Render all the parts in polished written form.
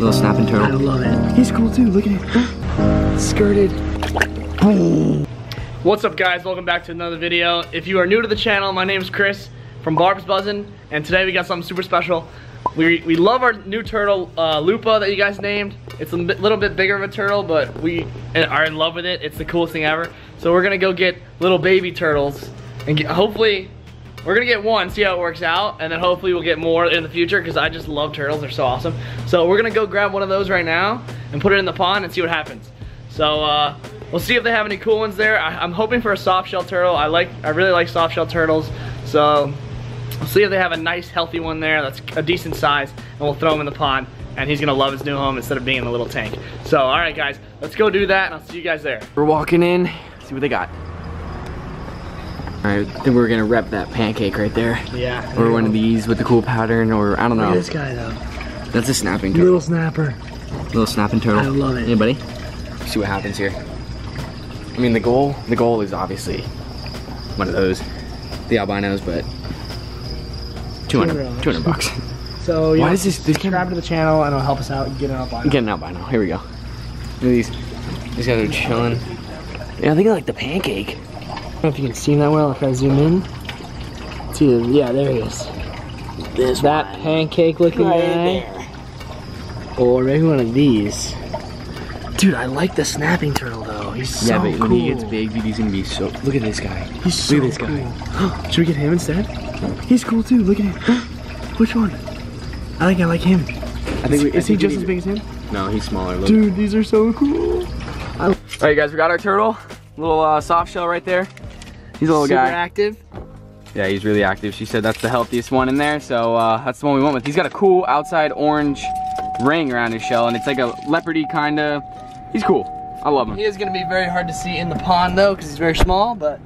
Little snapping turtle. I love it. He's cool too, look at him. Skirted. What's up guys, welcome back to another video. If you are new to the channel, my name is Chris from Barb's Buzzin', and today we got something super special. We love our new turtle, Lupa, that you guys named. It's a little bit bigger of a turtle, but we are in love with it. It's the coolest thing ever. So we're gonna go get little baby turtles, and hopefully, we're gonna get one, see how it works out, and then hopefully we'll get more in the future, because I just love turtles, they're so awesome. So we're gonna go grab one of those right now, and put it in the pond and see what happens. So we'll see if they have any cool ones there. I'm hoping for a soft shell turtle. I really like soft shell turtles, so we'll see if they have a nice healthy one there that's a decent size, and we'll throw him in the pond, and he's gonna love his new home instead of being in the little tank. So alright guys, let's go do that, and I'll see you guys there. We're walking in, see what they got. Alright, I think we're gonna rep that pancake right there. Yeah. Or one of these with the cool pattern, or I don't know. Look at this guy though. That's a snapping turtle. Little snapper. Little snapping turtle. I love it. Hey buddy, see what happens here. I mean the goal is obviously one of those, the albinos, but 200 bucks. So yeah, subscribe to the channel and it'll help us out and get an albino. Get an albino, here we go. Look at these guys are chilling. Yeah, I think I like the pancake. I don't know if you can see him that well if I zoom in. See, yeah, there he is. This that one. Pancake looking right guy. There. Or maybe one of these. Dude, I like the snapping turtle though. He's so cool. Yeah, but when he gets big, dude, he's gonna be so. Look at this guy. He's so cool. Look at this guy. Should we get him instead? He's cool too. Look at him. Which one? I think I like him. Is he just as big as him? No, he's smaller. Look. Dude, these are so cool. Alright, guys, we got our turtle. Little soft shell right there. He's a little guy. Super active. Yeah, he's really active. She said that's the healthiest one in there, so that's the one we went with. He's got a cool outside orange ring around his shell, and it's like a leopardy kind of. He's cool. I love him. He is going to be very hard to see in the pond, though, because he's very small, but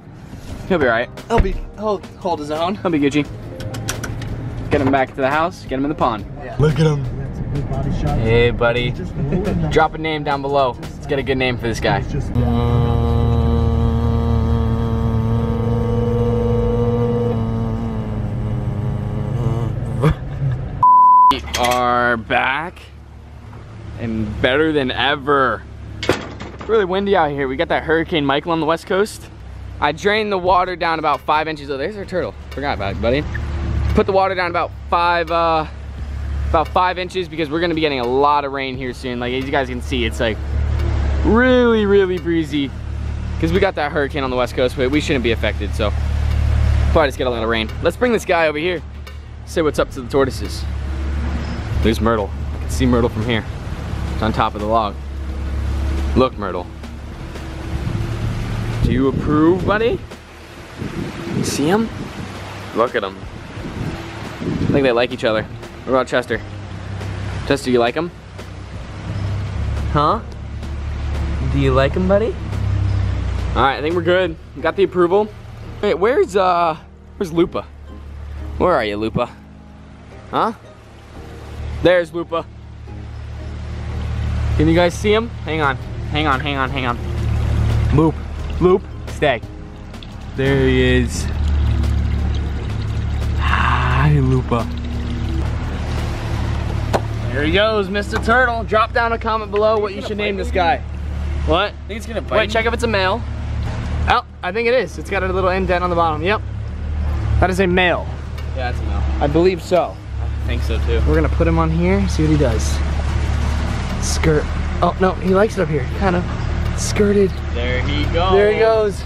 he'll be all right. He'll hold his own. He'll be Gucci. Get him back to the house. Get him in the pond. Yeah. Look at him. Hey, buddy. Drop a name down below. Let's get a good name for this guy. Are back and better than ever. It's really windy out here. We got that Hurricane Michael on the west coast. I drained the water down about 5 inches. Oh, there's our turtle. Forgot about it, buddy. Put the water down about 5 inches because we're gonna be getting a lot of rain here soon. Like as you guys can see, it's like really, really breezy because we got that hurricane on the west coast, but we shouldn't be affected. So probably just get a lot of rain. Let's bring this guy over here. Say what's up to the tortoises. There's Myrtle. I can see Myrtle from here. It's on top of the log. Look, Myrtle. Do you approve, buddy? You see him? Look at him. I think they like each other. What about Chester? Chester, you like him? Huh? Do you like him, buddy? All right, I think we're good. We got the approval. Wait, where's Lupa? Where are you, Lupa? Huh? There's Lupa. Can you guys see him? Hang on, hang on, hang on, hang on. Loop, stay. There he is. Hi, Lupa. There he goes, Mr. Turtle. Drop down a comment below what you should name this guy. What? I think it's gonna bite. Wait, check if it's a male. Oh, I think it is. It's got a little indent on the bottom. Yep. That is a male. Yeah, it's a male. I believe so. I think so too. We're gonna put him on here, see what he does. Skirt. Oh no, he likes it up here, kind of. Skirted. There he goes. There he goes.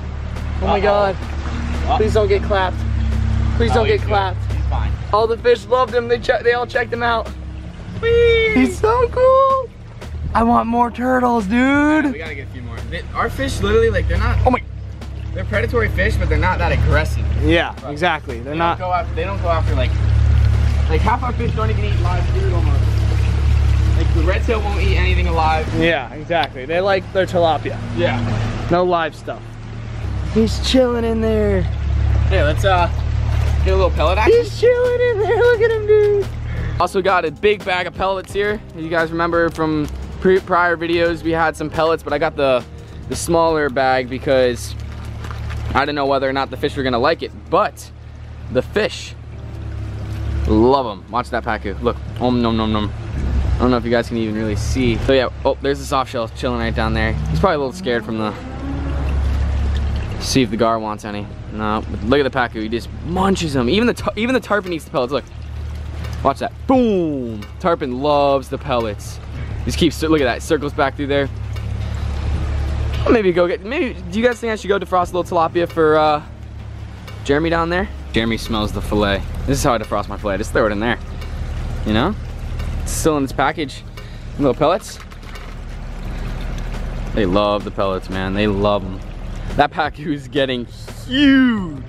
Oh my God. Please don't get clapped. Please don't get clapped. Good. He's fine. All the fish loved him, they all checked him out. Whee! He's so cool. I want more turtles, dude. Yeah, we gotta get a few more. Our fish literally, like they're not, they're predatory fish, but they're not that aggressive. Yeah, but exactly. They don't go after like half our fish don't even eat live food almost. Like the red tail won't eat anything alive. Yeah, exactly. They like their tilapia. Yeah. No live stuff. He's chilling in there. Yeah, let's get a little pellet action. He's chilling in there, look at him, dude. Also got a big bag of pellets here. You guys remember from prior videos we had some pellets, but I got the smaller bag because I didn't know whether or not the fish were gonna like it, but the fish love them. Watch that pacu. Look, om nom nom nom. I don't know if you guys can even really see. So yeah, oh, there's the soft shell chilling right down there. He's probably a little scared from the, see if the gar wants any. No, but look at the pacu, he just munches them. Even the tarpon eats the pellets, look. Watch that, boom. Tarpon loves the pellets. Just keeps, look at that, circles back through there. Well, maybe go get, maybe, do you guys think I should go defrost a little tilapia for Jeremy down there? Jeremy smells the filet. This is how I defrost my filet, I just throw it in there. You know? It's still in this package. Little pellets. They love the pellets, man, they love them. That pacu is getting huge.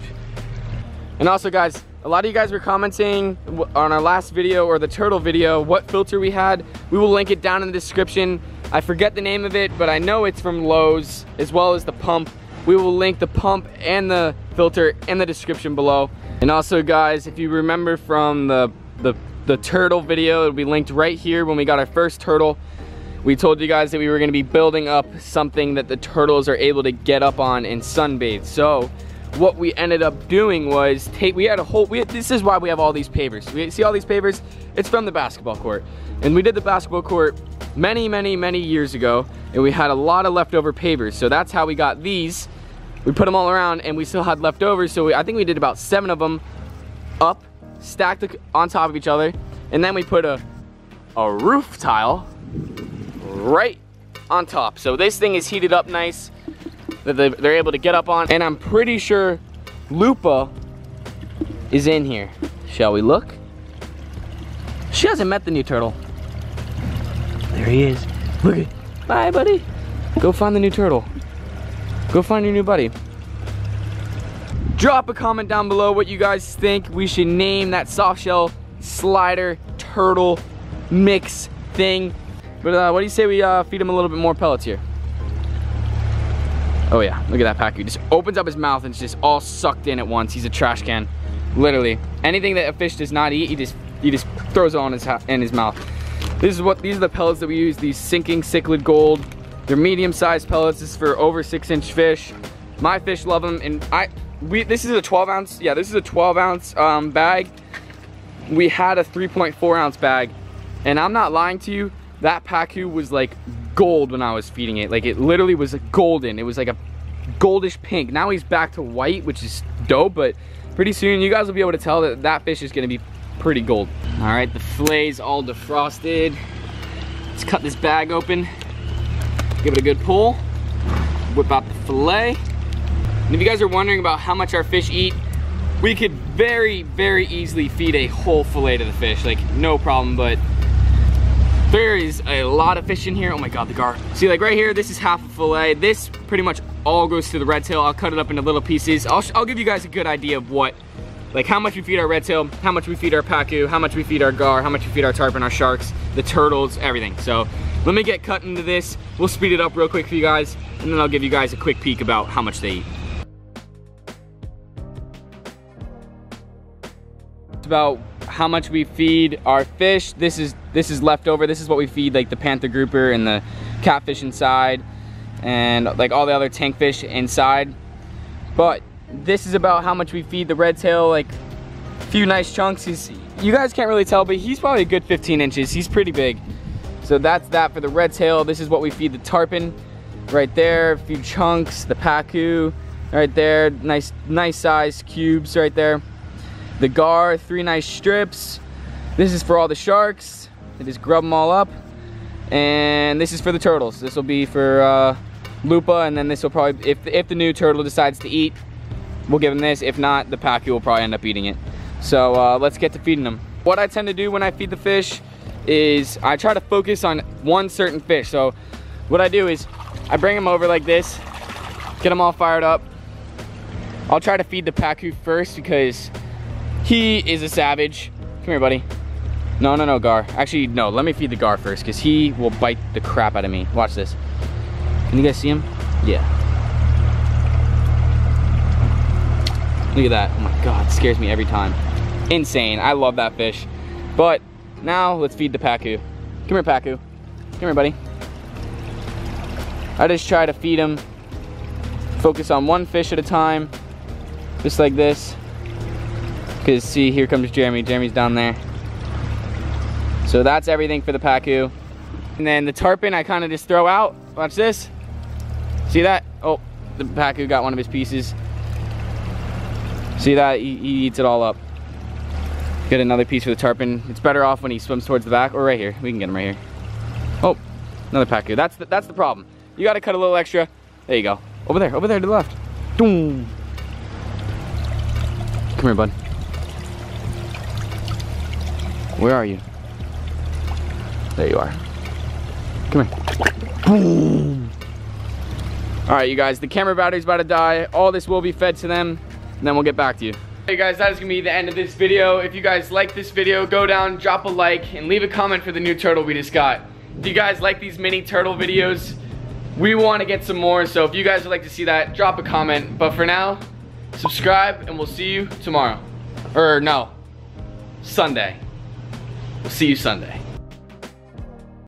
And also guys, a lot of you guys were commenting on our last video or the turtle video, what filter we had. We will link it down in the description. I forget the name of it, but I know it's from Lowe's as well as the pump. We will link the pump and the filter in the description below. And also guys, if you remember from the turtle video, it'll be linked right here when we got our first turtle. We told you guys that we were gonna be building up something that the turtles are able to get up on and sunbathe. So what we ended up doing was this is why we have all these pavers. We see all these pavers, it's from the basketball court. And we did the basketball court many, many, many years ago, and we had a lot of leftover pavers. So that's how we got these. We put them all around and we still had leftovers. So I think we did about 7 of them up, stacked on top of each other. And then we put a roof tile right on top. So this thing is heated up nice that they're able to get up on. And I'm pretty sure Lupa is in here. Shall we look? She hasn't met the new turtle. There he is. Look at, bye buddy. Go find the new turtle. Go find your new buddy. Drop a comment down below what you guys think we should name that softshell slider turtle mix thing. But what do you say we feed him a little bit more pellets here? Oh yeah, look at that pacu. He just opens up his mouth and it's just all sucked in at once. He's a trash can, literally. Anything that a fish does not eat, he just throws it on in his mouth. These are the pellets that we use, these sinking cichlid gold. They're medium-sized pellets. This is for over 6-inch fish. My fish love them, and this is a 12-ounce, yeah, this is a 12-ounce bag. We had a 3.4-ounce bag, and I'm not lying to you, that pacu was like gold when I was feeding it. Like it literally was golden. It was like a goldish pink. Now he's back to white, which is dope, but pretty soon you guys will be able to tell that that fish is gonna be pretty gold. All right, the filet's all defrosted. Let's cut this bag open. Give it a good pull. Whip out the filet. And if you guys are wondering about how much our fish eat, we could very, very easily feed a whole filet to the fish. Like no problem, but there is a lot of fish in here. Oh my God, the gar. See, like right here, this is half a fillet. This pretty much all goes to the red tail. I'll cut it up into little pieces. I'll give you guys a good idea of what, like how much we feed our red tail, how much we feed our pacu, how much we feed our gar, how much we feed our tarpon, our sharks, the turtles, everything. So let me get cut into this. We'll speed it up real quick for you guys, and then I'll give you guys a quick peek about how much they eat. It's about how much we feed our fish. This is leftover. This is what we feed like the panther grouper and the catfish inside and like all the other tank fish inside. But this is about how much we feed the red tail, like a few nice chunks. You guys can't really tell, but he's probably a good 15 inches. He's pretty big. So that's that for the red tail. This is what we feed the tarpon right there, a few chunks, the pacu right there, nice size cubes right there. The gar, 3 nice strips. This is for all the sharks. They just grub them all up. And this is for the turtles. This will be for Lupa, and then this will probably, if the new turtle decides to eat, we'll give him this. If not, the pacu will probably end up eating it. So let's get to feeding them. What I tend to do when I feed the fish is I try to focus on one certain fish. So what I do is I bring them over like this, get them all fired up. I'll try to feed the pacu first because he is a savage. Come here, buddy. No, no, no, gar. Actually, no, let me feed the gar first because he will bite the crap out of me. Watch this. Can you guys see him? Yeah. Look at that. Oh my God, it scares me every time. Insane, I love that fish. But now let's feed the pacu. Come here, pacu. Come here, buddy. I just try to feed him. Focus on one fish at a time, just like this. Because see, here comes Jeremy. Jeremy's down there. So that's everything for the pacu. And then the tarpon I kind of just throw out. Watch this. See that? Oh, the pacu got one of his pieces. See that? He eats it all up. Get another piece for the tarpon. It's better off when he swims towards the back or right here. We can get him right here. Oh, another pacu. That's the problem. You got to cut a little extra. There you go. Over there to the left. Doom. Come here, bud. Where are you? There you are. Come here. Boom. All right, you guys, the camera battery's about to die. All this will be fed to them, and then we'll get back to you. Hey guys, that is gonna be the end of this video. If you guys like this video, go down, drop a like, and leave a comment for the new turtle we just got. Do you guys like these mini turtle videos? We wanna get some more, so if you guys would like to see that, drop a comment. But for now, subscribe, and we'll see you tomorrow. Or no, Sunday. We'll see you Sunday.